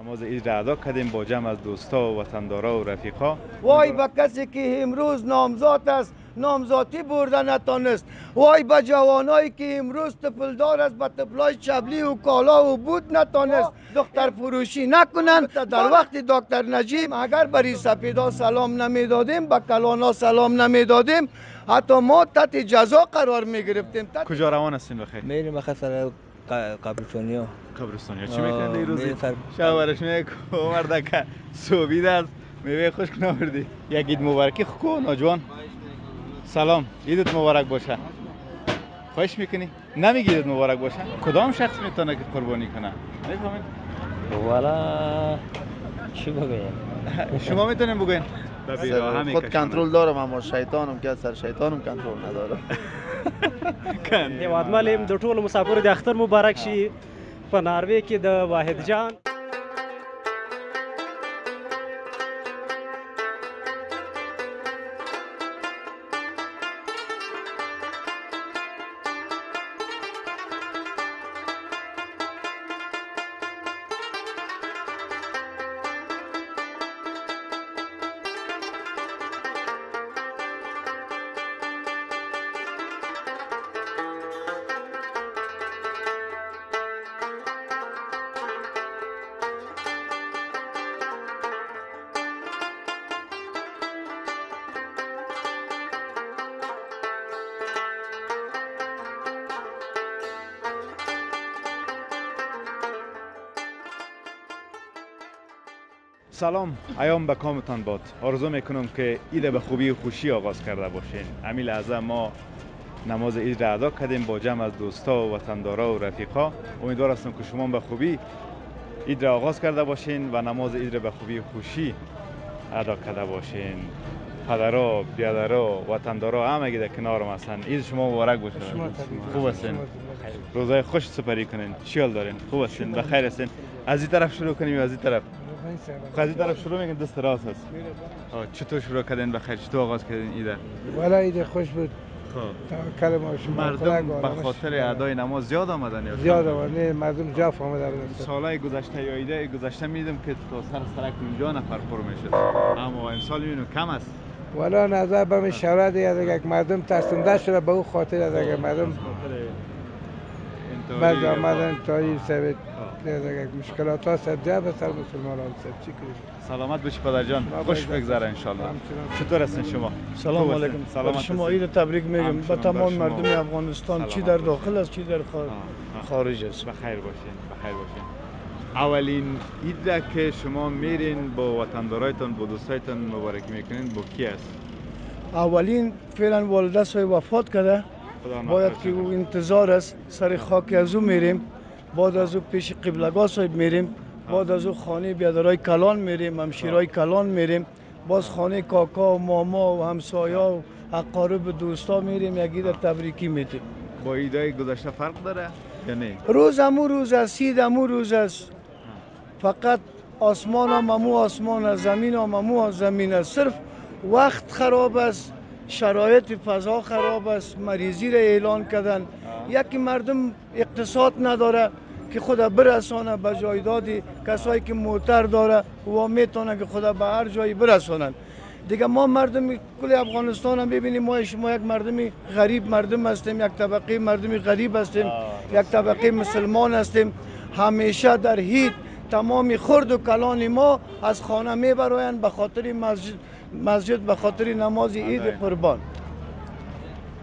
نماز عید را ادا کردیم با جمع از دوستا و وطندارا و رفیقا. وای به کسی که امروز نامزاد است نامزادی برده نتانست. وای به جوانایی که امروز طفلدار است به طفلای چبلی و کالا و بود نتانست. دکتر فروشی نکنند. در وقت دکتر نجیب اگر برای سپیدا سلام نمیدادیم، به کلانا سلام نمیدادیم، حتی ما تحت جزا قرار میگرفتیم. کجا روان هستین بخیر؟ میریم بخیر سر قبرستانیا. چی میکنید این روزی؟ شاورش میکنم مردک صوبید است میوه خشک نوردی. یک عید مبارکی خو نوجوان. سلام، عیدت مبارک باشه. خوش میکنی؟ نمیگی عیدت مبارک باشه. کدام شخص میتونه که قربانی کنه؟ میفهمید؟ والا چی بگم؟ شما میتونین بگین؟ خود کنترل دارم اما شیطانم که سر شیطانم کنترل ندارم. نیوادمالیم دو طول مسافر دختر مبارک شی پناروی که دا واحد جان. سلام، ایام به کامتان باد. آرزو میکنم که عید به خوبی و خوشی آغاز کرده باشین. همین لحظه ما نماز عید را ادا کردیم با جمع از دوستا و وطندارا و رفیقا. امیدوار هستم که شما به خوبی عید را آغاز کرده باشین و نماز عید را به خوبی و خوشی ادا کرده باشین. پدرها، بیادرها، وطندارا همگی در کنارم هستن. عید شما مبارک باشه. خوب هستین؟ روزهای خوش سپری کنین. چیال دارین؟ خوب هستین؟ به خیر هستین؟ از این طرف شروع کنیم. از این طرف خازی طرف شروع میکنه دست راست است. چطور شروع کردین بخیر؟ چطور آغاز کردین ایده؟ والا ایده خوش بود. خب کلمه شما مردم به خاطر ادای نماز زیاد آمدن یا زیاد آمدن؟ مردم جاف آمدن. سالهای گذشته یا ایده گذشته میدیدم که تا سر سرک 50 نفر پر میشد، اما امسال اینو کم است. والا نظر به من شرایط یک مردم ترسنده شده به اون خاطر از یک مردم بعد آمدن تایی سبت دیگه مشکلات ها سبده به سر مسلمان هم سب چی کنید؟ سلامت باشی پدر جان، خوش بگذره انشالله. چطور هستین شما؟ سلام علیکم. سلامت شما عید تبریک میگم به تمام مردم افغانستان، چی در داخل است چی در خارج است. بخیر باشین، بخیر باشین. اولین عید که شما میرین با وطندارایتان با دوستایتان مبارکی میکنین با کی است؟ اولین فعلا والده صاحب وفات کرده، باید که او انتظار است. سر خاک از او میریم، بعد از او پیش قبله‌گاه صاحب میریم، بعد از او خانه بیادرای کلان میریم، همشیرای کلان میریم، باز خانه کاکا و ماما و همسایا و اقارب دوستا میریم، یکی در تبریکی میدیم. با ایدهای گذشته فرق داره یا نه؟ روز همون روز است، عید همون روز است، فقط آسمان هم همون آسمان است، زمین هم همون زمین است، صرف وقت خراب است، شرایط فضا خراب است، مریضی را اعلان کردن. یکی مردم اقتصاد نداره که خدا برسانه به جایدادی، کسایی که موتر داره و میتونه که خدا به هر جایی برسانن. دیگه ما مردم کل افغانستان هم ببینیم، ما شما یک مردمی غریب مردم هستیم، یک طبقه مردمی غریب هستیم، یک طبقه مسلمان هستیم. همیشه در هیچ تمام خرد و کلان ما از خانه میبرایند به خاطر مسجد به خاطر نماز عید قربان.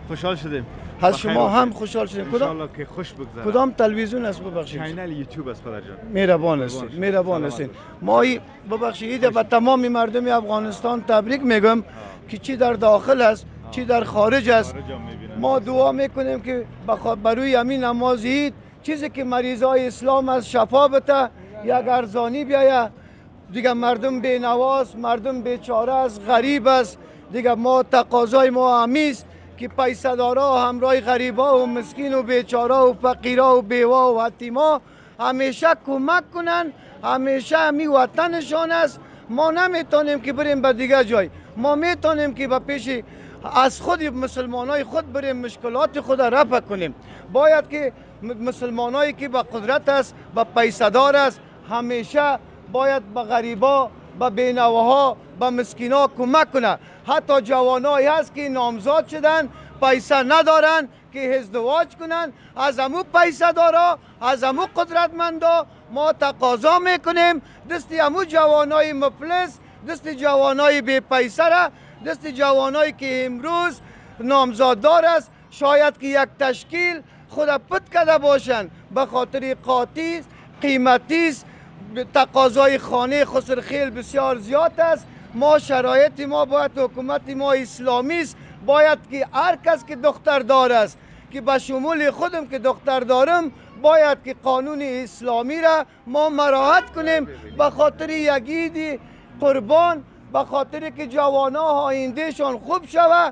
خوشحال شدیم. از شما هم خوشحال شدیم. انشالله که خوش بگذره. کدام تلویزیون است ببخشید؟ کانال یوتیوب است پدر جان. مهربان هستین، مهربان هستین. ما ببخشید به تمام مردم افغانستان تبریک میگم که چی در داخل است چی در خارج است. ما دعا میکنیم که بروی همین نماز عید چیزی که مریضای اسلام از شفا بده، یک ارزانی بیایه، دیگه مردم بی نواز، مردم بیچاره است، غریب است. دیگه ما تقاضای ما همیست که پیسه دارا همراه غریبا و مسکین و بیچاره و فقیرا و بیوا و یتیما همیشه کمک کنن، همیشه همی وطنشان است. ما نمیتونیم که بریم به دیگه جای، ما میتونیم که به پیش از خود مسلمانای خود بریم مشکلات خود رفع کنیم. باید که مسلمانایی که به قدرت است، به پیسه دار است، همیشه باید به غریبا، به بینواها، به مسکینا کمک کنه. حتی جوانایی هست که نامزاد شدن پیسه ندارن که ازدواج کنن. از امو پیسه دارا، از امو قدرتمندا ما تقاضا میکنیم دست امو جوانای مفلس، دست جوانای بی پیسه را، دست جوانایی که امروز نامزاددار است، شاید که یک تشکیل خود پت کرده باشند، به خاطر قاطی قیمتی است، تقاضای خانه خسرخیل بسیار زیاد است. ما شرایط ما باید حکومت ما اسلامی است، باید که هر کس که دختر دار است، که به شمول خودم که دختر دارم، باید که قانون اسلامی را ما مراعات کنیم، به خاطر یگید قربان، به خاطر که جوانها آیندهشان خوب شوه.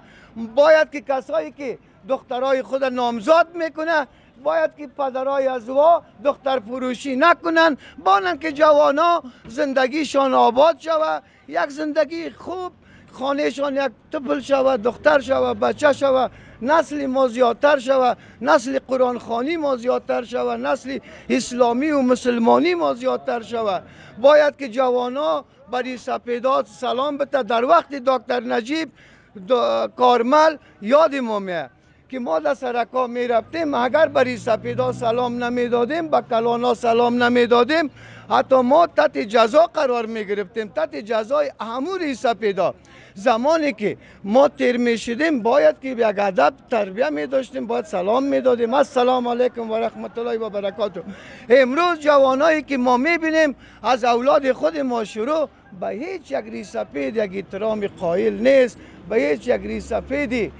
باید که کسایی که دخترای خود نامزاد میکنه، باید که پدرای ازوا دختر فروشی نکنن، بانن که جوانا زندگیشان آباد شوه، یک زندگی خوب، خانهشان یک طفل شوه، دختر شوه، بچه شوه، نسل ما زیادتر شوه، نسل قرآن خوانی ما زیادتر شوه، نسل اسلامی و مسلمانی ما زیادتر شوه. باید که جوانا برای سپیدات سلام بته. در وقت دکتر نجیب کارمل یاد ما میه که ما در سرکا می رفتیم، اگر برای سپیدا سلام نمی دادیم، به کلانا سلام نمی دادیم، حتی ما تحت جزا قرار می گرفتیم، تحت جزای همور سپیدا. زمانی که ما تیر می شدیم، باید که یک ادب تربیه می داشتیم، باید سلام می دادیم، السلام علیکم و رحمت الله و برکاته. امروز جوانایی که ما می بینیم از اولاد خود ما شروع، به هیچ یک ری سپید یک احترام قائل نیست، به هیچ یک ری سپیدی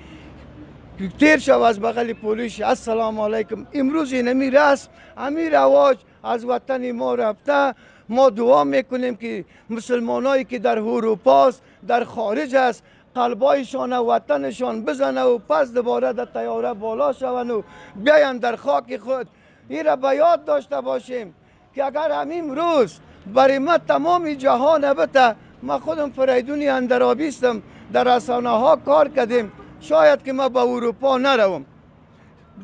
تیر شو از بغل پولیش السلام علیکم. امروز این همی رسم، همی رواج از وطن ما رفته. ما دعا میکنیم که مسلمانایی که در اروپاست، در خارج است، قلبایشان و وطنشان بزنه و پس دوباره در طیاره بالا شون و بیاین در خاک خود. این را به یاد داشته باشیم که اگر همین روز برای ما تمام جهان بته. ما خودم فریدونی اندرابیستم، در رسانه ها کار کردیم، شاید که ما به اروپا نروم،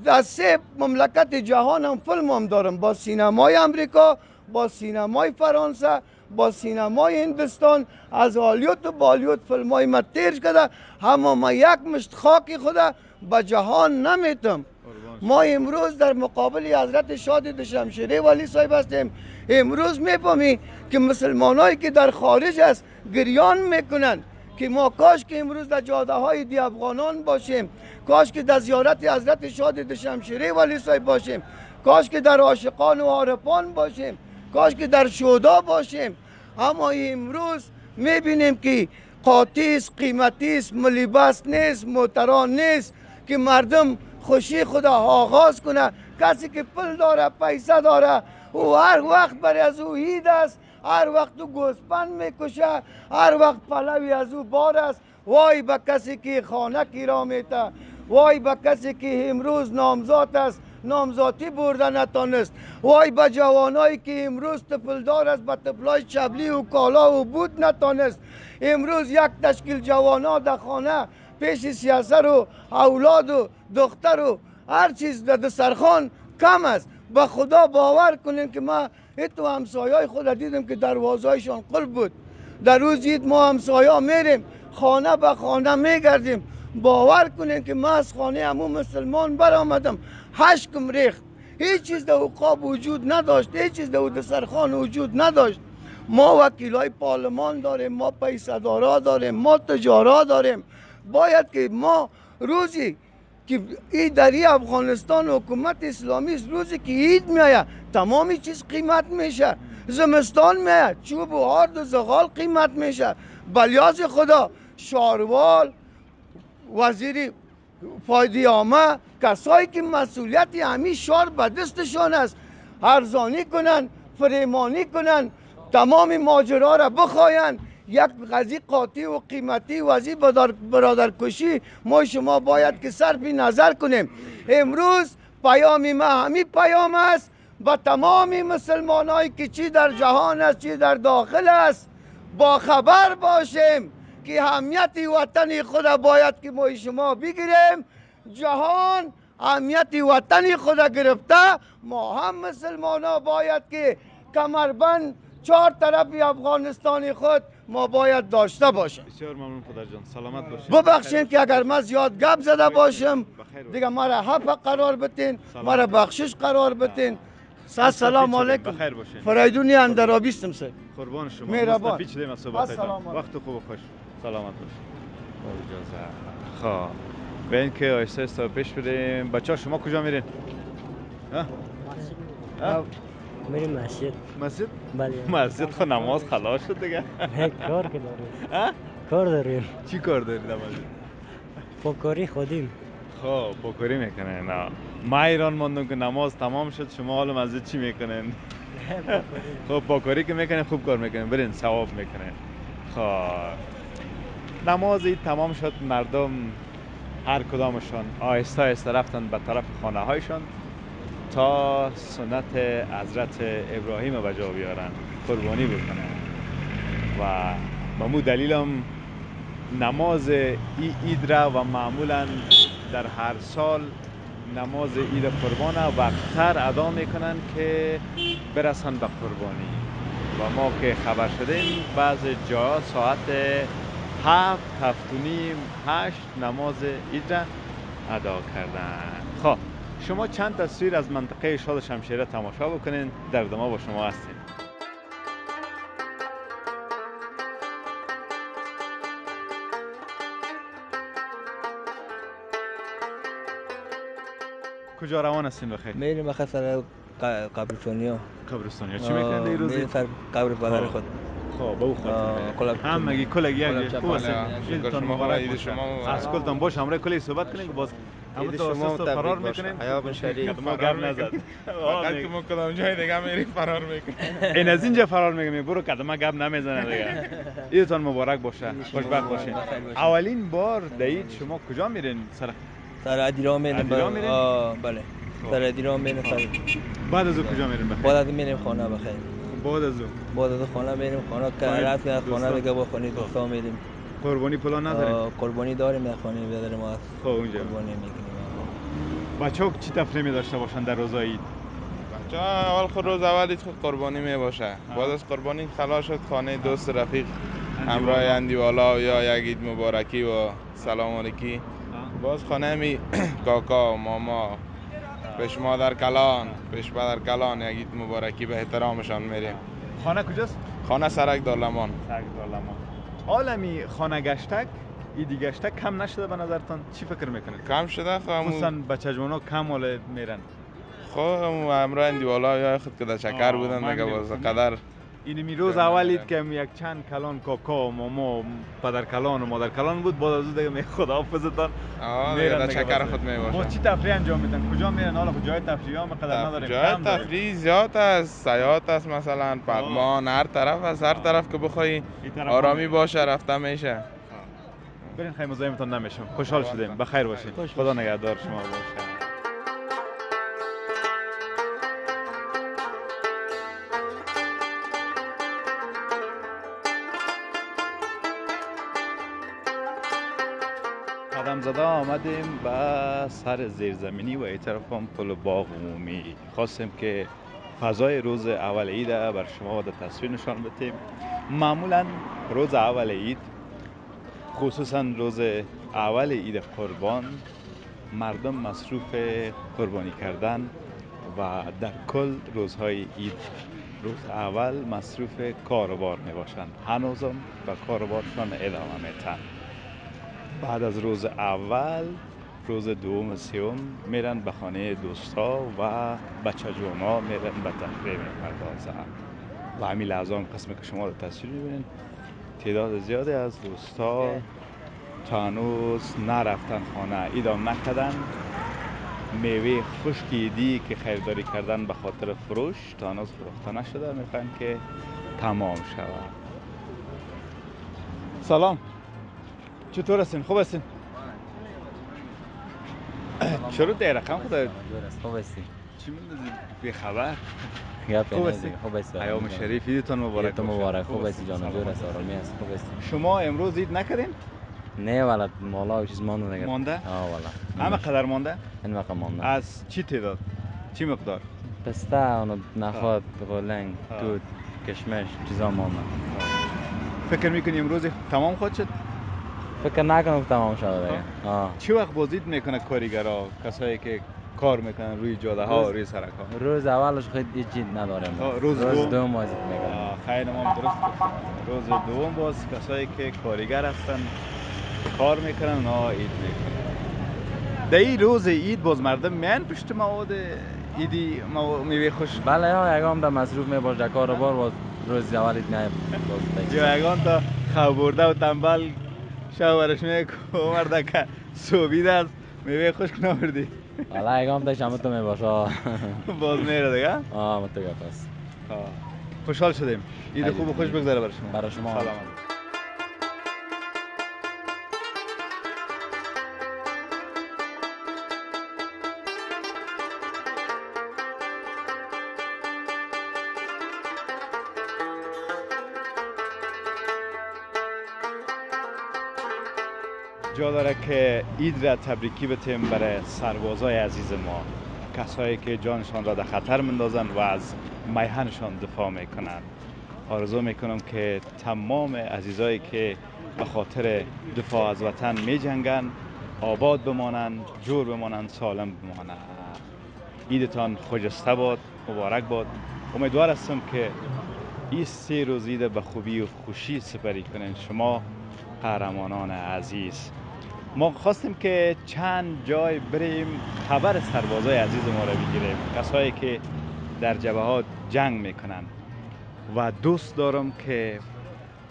در سه مملکت جهانم فیلمم دارم، با سینمای امریکا، با سینمای فرانسه، با سینمای هندوستان، از هالیوود و بالیوود فیلمای ما تیر کرده. همه ما یک مشت خاک خود به جهان نمیتم. ما امروز در مقابل حضرت شاه دوشمشیری ولی صاحب هستیم. امروز میفهمی که مسلمانایی که در خارج است گریان میکنن که ما کاش که امروز در جاده های دی افغانان باشیم، کاش که در زیارت حضرت شاه دوشمشیری ولی صاحب باشیم، کاش که در عاشقان و عارفان باشیم، کاش که در شهدا باشیم. اما امروز میبینیم که قاطی است، قیمتی است، ملی بس نیست، محترم نیست که مردم خوشی خدا آغاز کنه. کسی که پول داره، پیسه داره، او هر وقت برای از او عید است، هر وقت او گوسفند میکشه، هر وقت پلوی از او بار است. وای به کسی که خانه کرا میته، وای به کسی که امروز نامزاد است، نامزادی برده نتانست. وای به جوانایی که امروز طفلدار است، به طفلای چبلی و کالا و بود نتانست. امروز یک تشکیل جوانا در خانه پیش سیاست و اولاد و دختر و هر چیز در دسترخوان کم است. به خدا باور کنین که ما تو همسایه خود دیدم که دروازهایشان قلب بود. در روز عید ما همسایه میریم، خانه به خانه میگردیم. باور کنین که ما از خانه همو مسلمان برآمدم، هشکم ریخت، هیچ چیز در اوقاب وجود نداشت، هیچ چیز در دسترخوان وجود نداشت. ما وکیلای پارلمان داریم، ما پیسه دارا داریم، ما تجارا داریم. باید که ما روزی که در افغانستان حکومت اسلامی است، روزی که عید میآید تمام چیز قیمت میشه، زمستان میآید چوب و آرد و زغال قیمت میشه. بلیاز خدا شاروال، وزیر فایدیامه، کسایی که مسئولیت همین شار به دستشان است، ارزانی کنن، فریمانی کنن، تمام ماجرا را بخواین. یک قضیه قاطی و قیمتی وزی برادرکشی ما شما باید که صرف نظر کنیم. امروز پیام ما همین پیام است و تمام مسلمانایی که چی در جهان است، چی در داخل است، با خبر باشیم که اهمیت وطن خود باید که ما شما بگیریم. جهان اهمیت وطن خود گرفته، ما هم مسلمانا باید که کمربند چهار طرفی افغانستانی خود ما باید داشته باشیم. بسیار ممنون پدر جان، سلامت باشید. ببخشید که اگر من زیاد گپ زده باشم، دیگه ما را حق قرار بدین، ما را بخشش قرار بدین. سلام علیکم. بخیر باشین. فرایدونی اندرابی هستم سر. قربان شما. مهربان. وقت خوب و خوش. سلامت باشید. خب. ببین که آیسته است پیش بریم. بچه‌ها شما کجا میرین؟ ها؟ میریم مسجد. مسجد؟ بله. مسجد خو نماز خلاص شد دیگه. کار که داریم. ها؟ کار داریم. چی کار دارید عملاً؟ پاکاری خودیم. خب پاکاری میکنین. ما ایران ماندم که نماز تمام شد، شما حالا مسجد چی میکنین؟ خب پاکاری که میکنین خوب کار میکنین، برین ثواب میکنین. خب نماز تمام شد، مردم هر کدامشان آهسته آهسته رفتن به طرف خانه هایشان تا سنت حضرت ابراهیم به جا بیارن، قربانی بکنن. و به مو دلیلم نماز عید را و معمولا در هر سال نماز عید قربان را وقت‌تر ادا میکنن که برسن به قربانی. و ما که خبر شدیم بعضی جا ساعت 7، 7:30، 8 نماز عید را ادا کردن. خب شما چند تصویر از منطقه شاد شمشیره تماشا بکنین، درد ما با شما هستیم. کجا روان هستین بخیر؟ میریم بخیر سر قبرستانیا. قبرستانیا چی میکنید این روزی؟ سر قبر پدر خود. خب به او خاطر همگی کلگی یک خوب هستین. ایدتان مبارک شما. از کلتان باش همراه کلی صحبت کنین که باز همون تو اساس فرار میکنین. حیا بن شریف ما گرم نزد. وقتی ما کلام جای دیگه میری فرار میکنین. این از اینجا فرار میکنین برو قدم گپ نمیزنه دیگه. ایدتان مبارک باشه. خوشبخت باشین. اولین بار دید شما کجا میرین سر؟ سر دیرام میریم. بله. سر دیرام میریم. بعد از کجا میریم؟ بعد از میریم خانه بخیر. بعد از خانه میریم خانه که رفت از خانه دیگه با خانه دوستا میریم. قربانی پلا نداریم. قربانی داریم در خانه بدر ما. خب اونجا قربانی میکنیم. بچه‌ها چی تفریمی داشته باشن در روز عید؟ بچه‌ها اول خود روز اول خود قربانی میباشه. بعد از قربانی خلاص شد خانه دوست رفیق همراه اندیوالا یا یک عید مبارکی و سلام علیکی. باز خانه می کاکا ماما پیش مادر کلان پیش پدر کلان یک عید مبارکی به احترامشان میریم. خانه کجاست؟ خانه سرک دارلمان. سرک دارلمان. عالمی خانه گشتک ایدی گشتک کم نشده به نظرتان چی فکر میکنید؟ کم شده خصوصا بچه جوانا کم حاله میرن. خب امراه اندیوالا یا خود که در چکر بودن دیگه باز قدر این میروز اولید که یک چند کلان کاکا و ماما پدر کلان و مادر کلان بود بعد از اون دیگه می خداحافظتان میرن چکر خود میباشن. ما چی تفریح انجام میدن؟ کجا میرن؟ حالا جای تفریح ها مقدار نداریم. جای تفریح زیاد است، سیاحت است مثلا پدمان هر طرف از هر طرف که بخوای آرامی باشه رفته میشه. برین خیلی مزاحمتان نمیشم. خوشحال شدیم. بخیر باشید. خدا نگهدار شما باشه. قدم زده آمدیم به سر زیرزمینی و این طرف هم پل باغ عمومی. خواستیم که فضای روز اول عید بر شما در تصویر نشان بدیم. معمولا روز اول عید خصوصا روز اول عید قربان مردم مصروف قربانی کردن و در کل روزهای عید روز اول مصروف کاروبار می باشند. هنوزم به کاروبارشان ادامه می تن. بعد از روز اول روز دوم و سوم میرن به خانه دوستا و بچه جوانا میرن به تفریح میپردازن. و همین لحظه هم قسم که شما رو تصویر میبینین تعداد زیادی از دوستا تا هنوز نرفتن خانه ایدام نکردن. میوه خشک عیدی که خریداری کردن به خاطر فروش تا هنوز فروخته نشده میخوان که تمام شود. سلام چطور هستین؟ خوب هستین؟ چرا ده رقم خدا؟ خوب هستین؟ چی می‌ندازین؟ بی خبر؟ خوب هستین؟ خوب هستین؟ ایام شریف عیدتون مبارک. مبارک. خوب هستین جان؟ جور است آرامی است. خوب هستین؟ شما امروز عید نکردین؟ نه والا مالا چیز مانده نگرد. مانده؟ آه والا. همه قدر مانده؟ این وقت مانده. از چی تعداد؟ چی مقدار؟ پسته، نخود، قلنگ، دود. کشمش چیزا هم آمد. فکر میکنی امروز تمام خود شد؟ فکر نکنم تمام شده دیگه. چه وقت بازدید میکنه کارگرها کسایی که کار میکنن روی جاده ها روی سرک ها؟ روز اولش خیلی چیز نداریم. روز دوم بازدید میکنن. خیلی ما درست. روز دوم باز کسایی که کارگر هستن کار میکنن ها اید میکنن. در این روز عید باز مردم میان پشت مواد ایدی میوه خوش؟ بله ها یگان تا مصروف میباش در کار بار باز روز اول اید نه باز یگان تا خوابورده و تنبل شب برش میکن مرده که صوبیده است میوه خوش که نبردی بله یگان تا شمت میباش باز میره دیگه؟ آه متوقع پس خوشحال شدیم عید خوب و خوش بگذاره برای شما برای شما سلامت جا داره که عید را تبریکی بتیم برای سربازای عزیز ما کسایی که جانشان را در خطر مندازن و از میهنشان دفاع میکنن آرزو میکنم که تمام عزیزایی که به خاطر دفاع از وطن میجنگن آباد بمانند، جور بمانند، سالم بمانند عیدتان خجسته باد، مبارک باد امیدوار هستم که این 3 روز عید به خوبی و خوشی سپری کنین شما قهرمانان عزیز ما خواستیم که چند جای بریم خبر سربازای عزیز ما را بگیریم کسایی که در جبهه ها جنگ میکنن و دوست دارم که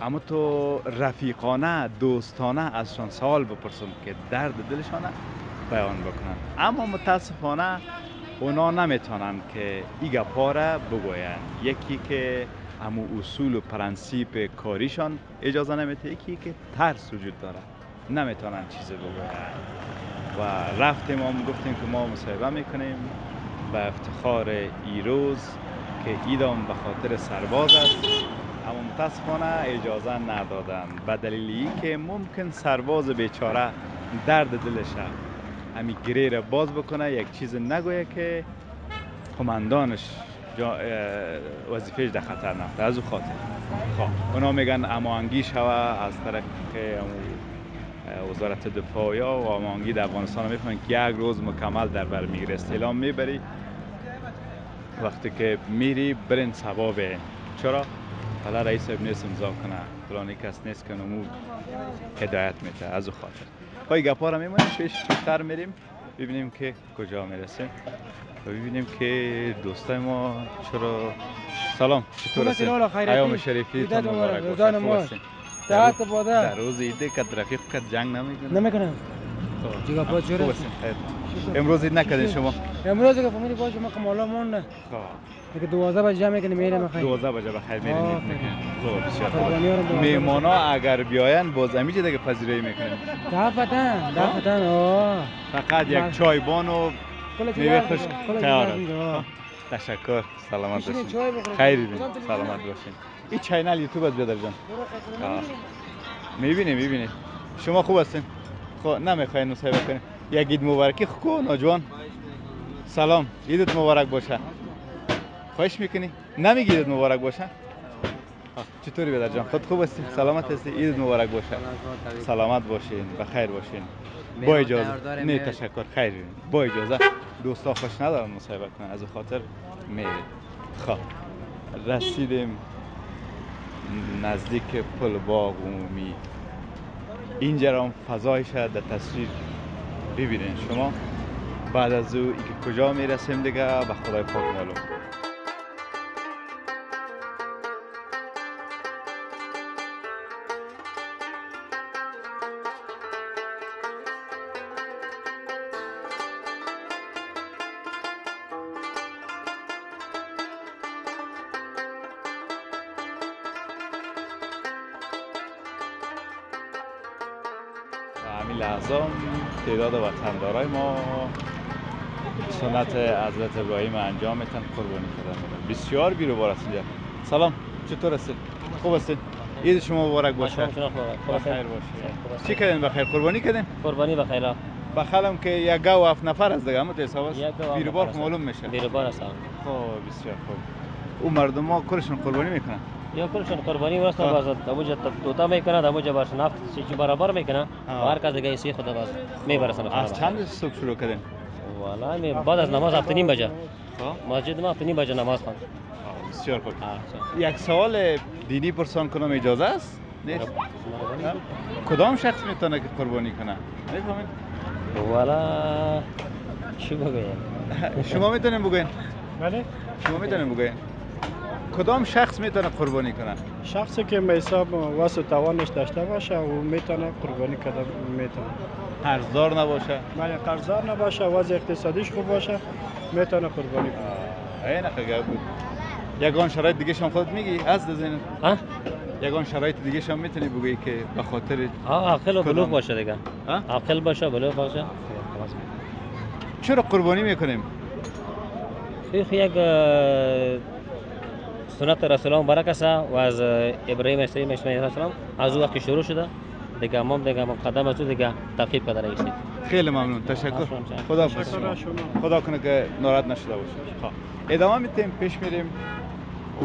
اما تو رفیقانه دوستانه ازشان سوال بپرسم که درد دلشان بیان بکنن اما متاسفانه اونا نمیتونن که این گپا را بگوین یکی که اما اصول و پرنسیپ کاریشان اجازه نمیده یکی که ترس وجود داره نمیتونن چیزی بگوین و رفتیم هم گفتیم که ما مصاحبه میکنیم به افتخار ایروز که ایدام به خاطر سرباز است اما متاسفانه اجازه ندادن به دلیلی که ممکن سرباز بیچاره درد دلشه امی گریه را باز بکنه یک چیز نگویه که قماندانش وظیفهش در خطر نفته از او خاطر خب اونا میگن امانگی شوه از طرف که وزارت دفاع یا و امانگی در افغانستان رو میفهمن که یک روز مکمل در بر میگیره استعلام میبری وقتی که میری برین سبا به چرا؟ حالا رئیس ابن نیست امضا کنه فلانی کس نیست که نمو هدایت میده از او خاطر پای گپا رو میمونیم پیشتر میریم ببینیم که کجا میرسیم و ببینیم که دوستای ما چرا سلام چطور هستین؟ ایام شریفی تان مبارک باشه در روز عیده کد رفیق کد جنگ نمیکنم جگه پا چور هستین؟ امروز عید نکردین شما؟ امروز که فهمیدی باشه ما کمالا مونده دیگه 12 بجه میکنیم میریم بخیر 12 بجه بخیر میریم میکنیم میهمان ها اگر بیاین باز همیشه دیگه پذیرایی میکنیم دفتن آه فقط یک چایبان و میوه خوش تیاره تشکر سلامت باشین خیری بین سلامت باشین این چینل یوتیوب از بیادر جان میبینیم شما خوب هستین خب نمیخواین مصاحبه کنیم یک عید مبارکی خوکو ناجوان سلام عیدت مبارک باشه خواهش میکنی نمیگی عیدت مبارک باشه چطوری بیادر جان خود خوب هستی سلامت هستی عیدت مبارک باشه سلامت باشین بخیر باشین با اجازه نه تشکر خیر با اجازه دوستا خوش ندارم مصاحبه کنن از خاطر میره خب رسیدیم نزدیک پل باغ عمومی اینجا هم فضایش در تصویر ببینین شما بعد از او که کجا میرسیم دیگه به خدای پاک معلوم تعداد وطندارای ما سنت حضرت ابراهیم انجام میتن قربانی کردن بسیار بیروبار است اینجا سلام چطور هستید خوب هستید عید شما مبارک باشه بخیر باشه چی کردین بخیر قربانی کردین قربانی بخیر بخالم که یک گاو 7 نفر از دیگه هم حساب است بیروبار معلوم میشه بیروبار است خب بسیار خوب او مردم ما کارشون قربانی میکنن یا کارشون قربانی واسه بازد دموجه توتا میکنه دموجه باشناخت چی برابر میکنه هر کس دیگه سی خود باز میبرسن. از چند صبح شروع کردن؟ والا می بعد از نماز 7:30 بجه مسجد ما 7:30 بجه نماز خوند. بسیار خوب. یک سوال دینی پرسان کنم اجازه است؟ نیست. کدام شخص میتونه که قربانی کنه؟ نفهمید؟ والا چی بگم؟ شما میتونین بگین؟ بله؟ شما میتونین بگین؟ کدام شخص میتونه قربانی کنه؟ شخصی که حساب واسه توانش داشته باشه و میتونه قربانی کنه میتونه. قرضدار نباشه؟ بله قرضدار نباشه، وضع اقتصادیش خوب باشه میتونه قربانی کنه. این خیلی بود. یگان شرایط دیگه شما خودت میگی از ذهن؟ ها؟ یگان شرایط دیگه شما میتونی بگی که به خاطر عقل و بلوغ باشه دیگه. ها؟ عقل باشه، بلوغ باشه. چرا قربانی میکنیم؟ یک سنت رسول الله برکت است و از ابراهیم علیه السلام از وقت شروع شده دیگه ما قدم از دیگه تعقیب کرده هستیم. خیلی ممنون، تشکر. خداحافظ. خدا کنه که ناراحت نشده باشید. ادامه میدیم، پیش میریم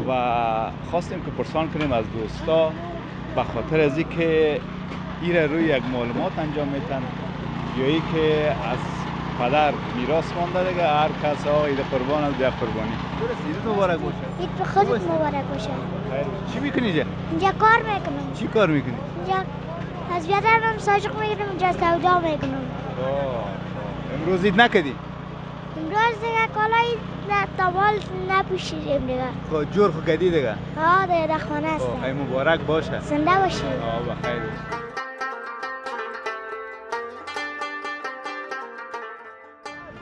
و خواستیم که پرسان کنیم از دوستا به خاطر از اینکه ایره روی یک معلومات انجام میتن یا ای که از پدر میراث مانده دیگه هر کس ها ایده قربان از دیگه قربانی. ایدت مبارک باشه. ایدت خودت مبارک باشه. چی میکنی اینجا؟ اینجا کار میکنم. چی کار میکنی؟ اینجا از بیادرم ساجق میگیرم اینجا سودا میکنم. امروز اید نکدی؟ امروز دیگه کالای تبال نپوشیدیم دیگه. خب جور خو کدی دیگه؟ ها دیگه در خانه هستم. خیلی مبارک باشه. زنده باشی. بخیر.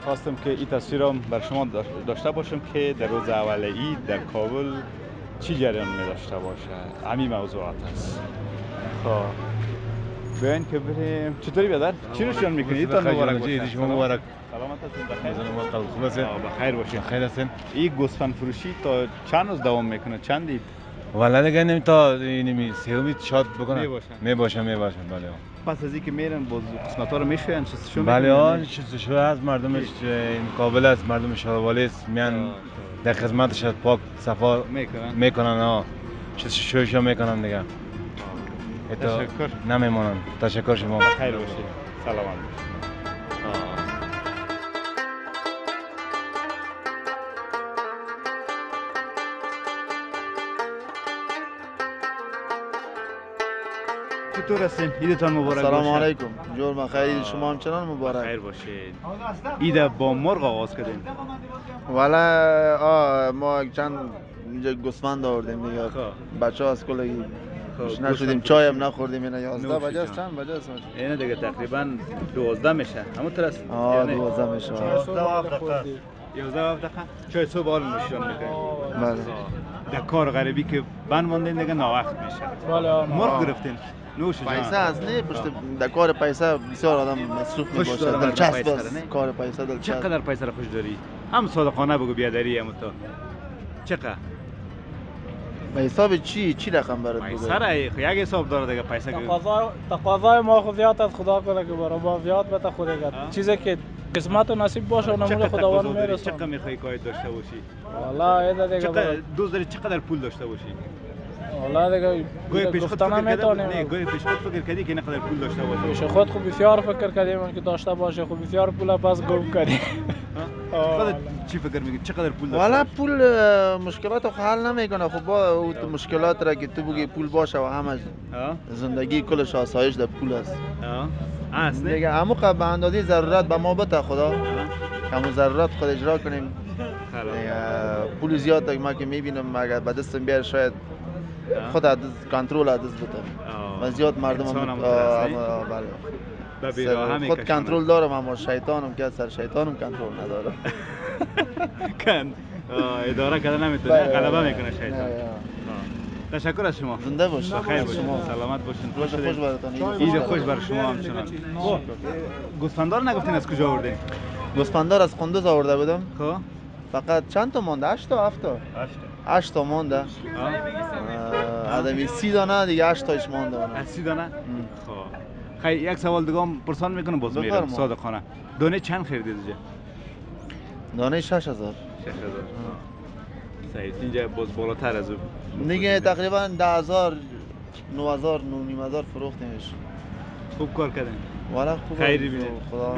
خواستم که این تصویرم بر شما داشته باشم که در روز اول عید در کابل چی جریان می داشته باشه. همین موضوعات است. خب بیاین که بریم. چطوری بیادر؟ چی روشن میکنید؟ تا مبارک باشه. شما مبارک. سلامت هستین. بخیر هستین. بخیر باشین. خیر هستین. این گوسفند فروشی تا چند روز دوام میکنه؟ چند دید؟ والا دیگه نمی تا نمی سهمی شاد بکنه. می باشن بله. پس از اینکه میرن باز قسمت ها رو میشوین چیزشو میکنن؟ بله آن چیزشو هست مردمش مقابل است مردم شاروالی است میان در خدمتش پاک صفا میکنن ها چیزشوشو میکنن دیگه. تشکر. نمیمونن. تشکر شما. خیر باشی. سلامت باشی. چطور هستین؟ عیدتان مبارک باشه. سلام علیکم. جور بخیر. عید شما همچنان مبارک. خیر باشید. عید با مرغ آغاز کردین؟ والا ما چند اینجا گوسفند آوردیم دیگه. بچه‌ها از کل خوش نشدیم چای هم نخوردیم اینا 11 بجه است چند بجه است اینا دیگه تقریبا 12 میشه. همون طرف یعنی 12 میشه. 11 دقیقه چای صبح حال نوشیدن میکنیم. بله. در کار غریبی که بند ماندین دیگه ناوقت میشه. والا مرغ گرفتین. پیسه از نه پشت در کار پیسه بسیار آدم مصروف میباشه دلچسب است کار پیسه دلچسب. چقدر پیسه را خوش داری؟ هم صادقانه بگو بیادری هم تو چقدر؟ به حساب چی رقم برات بگو؟ پیسه را یک حساب داره دیگه پیسه تقاضای ما خو زیاد از خدا کنه که برای ما زیاد بده خدا کرد چیزی که قسمت و نصیب باشه و نمول خداوند میرسه. چقدر میخوای که داشته باشی؟ والا ایدا دیگه چقدر دوست داری چقدر پول داشته باشی؟ والله دیگه گوی پیش خود فکر کردی که نقدر پول داشته باشه پیش خود خوب بسیار فکر کردیم که داشته باشه خوب بسیار پول پس گم کردیم. خودت چی فکر میکنی چقدر پول داشته؟ والا پول مشکلات رو حل نمیکنه. خب با مشکلات را که تو بگی پول باشه و همش زندگی کلش آسایش در پول است است دیگه. همو قد به اندازه ضرورت به ما بده خدا همو ضرورت خود اجرا کنیم. پول زیاد ما که میبینم اگر به دستم بیار شاید خود عدس کنترل عدس بده. زیاد مردم بله. خود کنترل دارم اما شیطانم که سر شیطانم کنترل نداره. کن اداره کردن نمیتونه غلبه میکنه شیطان. تشکر از شما. زنده باشید. خیر باشید. سلامت باشین. روز خوش براتون. عید خوش بر شما همچنان. گوسفندار نگفتین از کجا آوردین؟ گوسفندار از قندوز آورده بودم. خب فقط چند تا مونده؟ 8 تا 7 تا. 8 تا مونده. آدمی 30 دانه دیگه 8 تاش مونده. 30 دانه؟ خب. خیر یک سوال دیگه هم پرسان میکنم باز میرم صادقانه. دانه چند خریدید اینجا؟ دانه 6000. 6000. سعید اینجا باز بالاتر از دیگه تقریبا 10000 9000 9000 فروختیمش. خوب کار کردین. والا خوب خیری بینید. خدا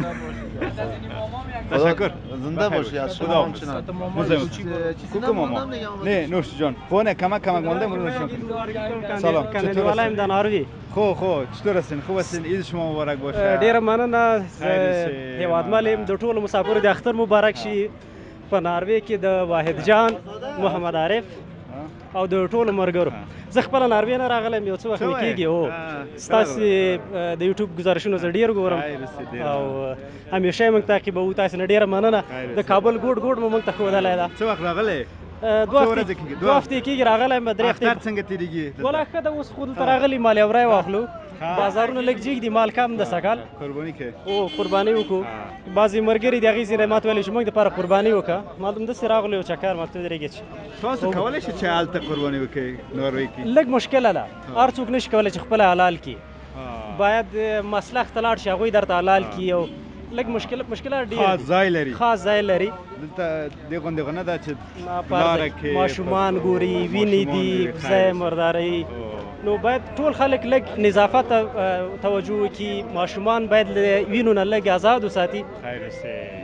تشکر. زنده باشی از شما همچنان. کوکماما. نه نوش جان. خونه کمک کمک مانده مرون شما. سلام. چطور هستین؟ داناروی. خو چطور هستین؟ خوب هستین؟ عید شما مبارک باشه. ډیر مننه. هیواد مالیم د ټولو مسافرو د اختر مبارک شي. په ناروی کې د واحد جان محمد عارف او د ټولو مرګرو زه خپل ناروی نه راغلم یو څه وخت کېږي او ستاسو د یوټیوب گزارشونه زه ډیر ګورم او همیشه موږ تعقیبو تاسو نه ډیر مننه د کابل ګوډ ګوډ موږ ته خوله لایدا څه وخت راغلی دوه هفته کېږي راغلم درې هفته څنګه تیریږي ولا ښه د اوس خو دلته راغلی مال یې ورای واخلو بازارونه لږ جګ دي مال کم د سکل قرباني کې او قرباني وکړو بعضې مرګري د هغې ځینې مات ویلې چې موږ دپاره قرباني وکړه ما همداسې راغلی یو چکر ماته درېږي چې تاسو کولی شئ چې هلته قرباني وکړئ ناروی کې لږ مشکله ده هر څوک نشي کولی چې خپله حلال کړي باید مسلخ ته لاړ شي هغوی درته حلال کړي او لږ مشکله ډېر خاص ځای لري دلته دې غوندې خو نه ده چې ماشومان ګوري وینې دي پسه مرداري نو باید ټول خلک لږ نظافت ته توجه وکړي ماشومان باید له وینو نه لږ ازاد وساتي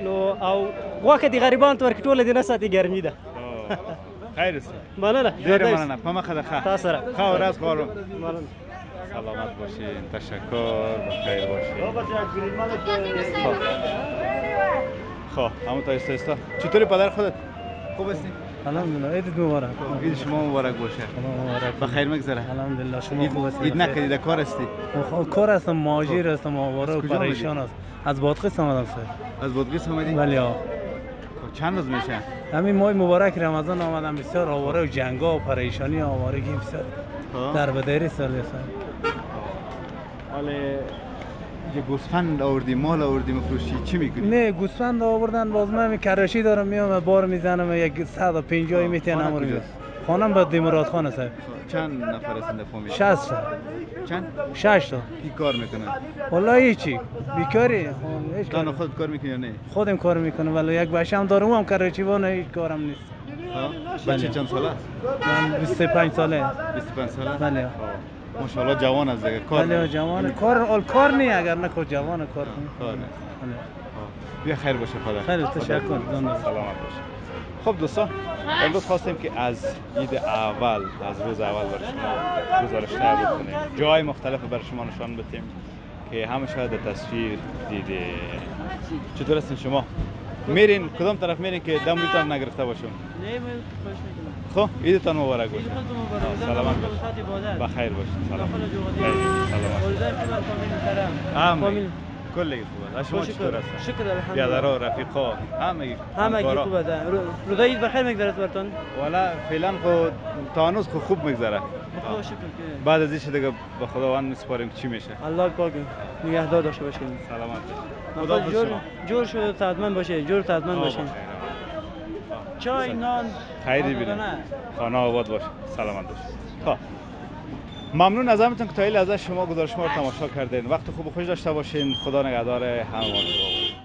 نو او غوښه دې غریبانو ته ورکړي ټوله دې نه ساتي ګرمي ده خیر است. ماله دیر ماله پما خدا خا. تاسره. خا راست خورم. ماله. سلامت باشین. تشکر. خیر باشین. خا. همون تا است. چطوری پدر خودت؟ خوب هستی؟ الحمدلله. عید مبارک. عید شما مبارک باشه. مبارک. با خیر میگذره. الحمدلله شما خوب هستی. عید نکردی کار هستی؟ کار هستم مهاجر هستم آواره و پریشان هستم. از بادغیس آمدم سر. از بادغیس آمدی؟ بله. چند روز میشه؟ همین ماه مبارک رمضان آمدم بسیار آواره و جنگا و پریشانی آوارگی بسیار در بدری سال است. حالا یه گوسفند آوردیم مال آوردیم فروشی چی میکنی؟ نه گوسفند آوردن باز من کراشی دارم میام بار میزنم یک 150 میتونم آوردم. خانم با دیمرات خان است. چند نفر هستند فامیل؟ 60 تا. چند؟ 6 تا. کی کار میکنن؟ والا هیچی. بیکاری. هیچ کار. خود کار میکنی یا نه؟ خودم کار میکنم ولی یک بچه هم دارم هم کراچی و نه هیچ کارم نیست. بچه چند ساله؟ من 25 ساله. 25 ساله؟ بله. ماشاءالله جوان است دیگه. کار. بله جوان. کار نه اگر نه کو جوان کار کنه. کار نه. بیا خیر باشه خدا. خیر تشکر. سلامت باش. خب دوستان امروز خواستیم که از عید اول از روز اول برای شما گزارش نبود کنیم جای مختلف برای شما نشان بدیم که همه شاید در تصویر دیده چطور هستین شما؟ میرین کدام طرف میرین که دمتان نگرفته باشون؟ نه من خوش میکنم خب عیدتان مبارک باشه سلامت باشید بخیر باشید سلام سلام علیکم کلی خوبه است. شما چطور هستید؟ شکر الحمدلله. یادارا رفیقا همه خوبه ده. روزای عید بخیر میگذره براتون. والا فعلا خود تانوس خوب میگذره. خدا شکر که بعد از ایش دیگه به خداوند میسپاریم چی میشه. الله پاک نگهدار داشته باشه. سلامت باشید. خدا حفظ شما. جور شده سعادتمند باشه. جور سعادتمند باشه. چای نان خیری بینید. خانه آباد باشه. سلامت باشید. خب ممنون از همتون که تا این لحظه شما گزارش ما رو تماشا کردین وقت خوب و خوش داشته باشین خدا نگهدار همه ما